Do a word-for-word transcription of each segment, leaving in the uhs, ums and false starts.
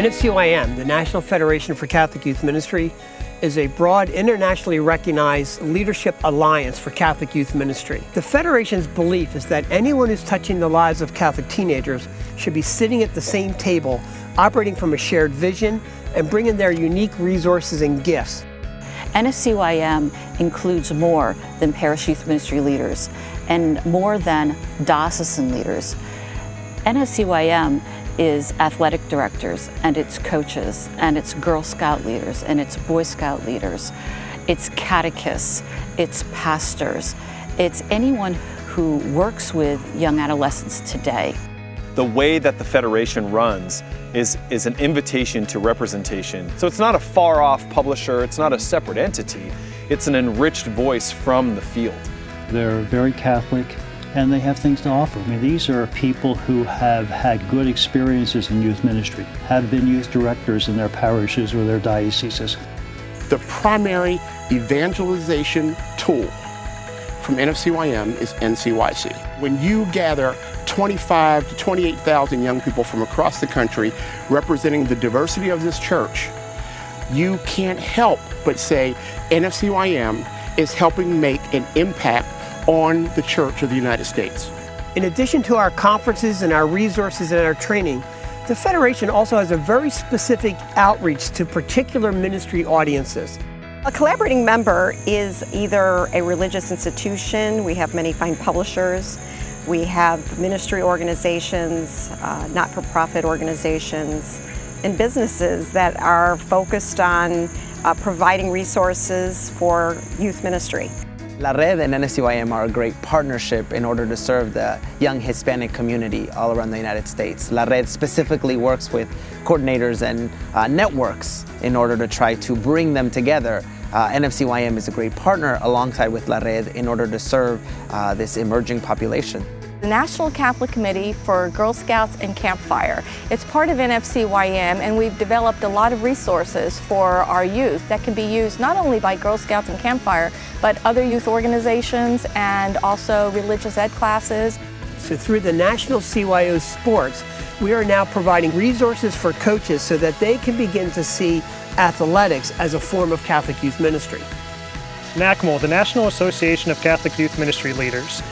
N F C Y M, the National Federation for Catholic Youth Ministry, is a broad, internationally recognized leadership alliance for Catholic youth ministry. The Federation's belief is that anyone who's touching the lives of Catholic teenagers should be sitting at the same table, operating from a shared vision, and bringing their unique resources and gifts. N F C Y M includes more than parish youth ministry leaders and more than diocesan leaders. N F C Y M is athletic directors, and it's coaches, and it's Girl Scout leaders, and it's Boy Scout leaders, it's catechists, it's pastors, it's anyone who works with young adolescents today. The way that the Federation runs is, is an invitation to representation. So it's not a far-off publisher, it's not a separate entity, it's an enriched voice from the field. They're very Catholic, and they have things to offer. I mean, these are people who have had good experiences in youth ministry, have been youth directors in their parishes or their dioceses. The primary evangelization tool from N F C Y M is N C Y C. When you gather twenty-five to twenty-eight thousand young people from across the country representing the diversity of this church, you can't help but say N F C Y M is helping make an impact on the Church of the United States. In addition to our conferences and our resources and our training, the Federation also has a very specific outreach to particular ministry audiences. A collaborating member is either a religious institution, we have many fine publishers, we have ministry organizations, uh, not-for-profit organizations, and businesses that are focused on uh, providing resources for youth ministry. La Red and N F C Y M are a great partnership in order to serve the young Hispanic community all around the United States. La Red specifically works with coordinators and uh, networks in order to try to bring them together. Uh, N F C Y M is a great partner alongside with La Red in order to serve uh, this emerging population. The National Catholic Committee for Girl Scouts and Campfire. It's part of N F C Y M, and we've developed a lot of resources for our youth that can be used not only by Girl Scouts and Campfire, but other youth organizations and also religious ed classes. So through the National C Y O Sports, we are now providing resources for coaches so that they can begin to see athletics as a form of Catholic youth ministry. NACYML, the National Association of Catholic Youth Ministry Leaders.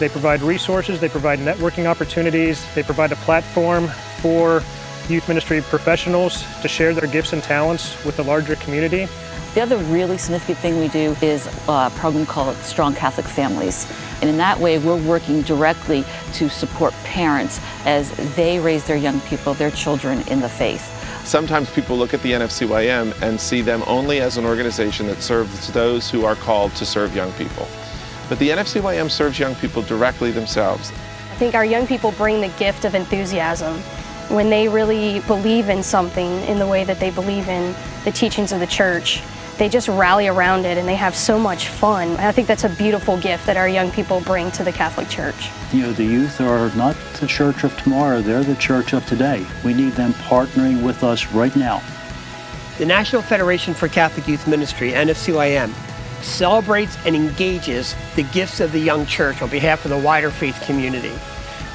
They provide resources, they provide networking opportunities, they provide a platform for youth ministry professionals to share their gifts and talents with the larger community. The other really significant thing we do is a program called Strong Catholic Families. And in that way, we're working directly to support parents as they raise their young people, their children in the faith. Sometimes people look at the N F C Y M and see them only as an organization that serves those who are called to serve young people. But the N F C Y M serves young people directly themselves. I think our young people bring the gift of enthusiasm. When they really believe in something in the way that they believe in the teachings of the church, they just rally around it and they have so much fun. And I think that's a beautiful gift that our young people bring to the Catholic Church. You know, the youth are not the church of tomorrow, they're the church of today. We need them partnering with us right now. The National Federation for Catholic Youth Ministry, N F C Y M, celebrates and engages the gifts of the young church on behalf of the wider faith community.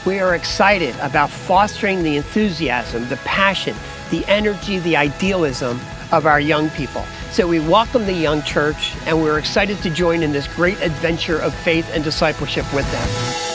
We are excited about fostering the enthusiasm, the passion, the energy, the idealism of our young people. So we welcome the young church, and we're excited to join in this great adventure of faith and discipleship with them.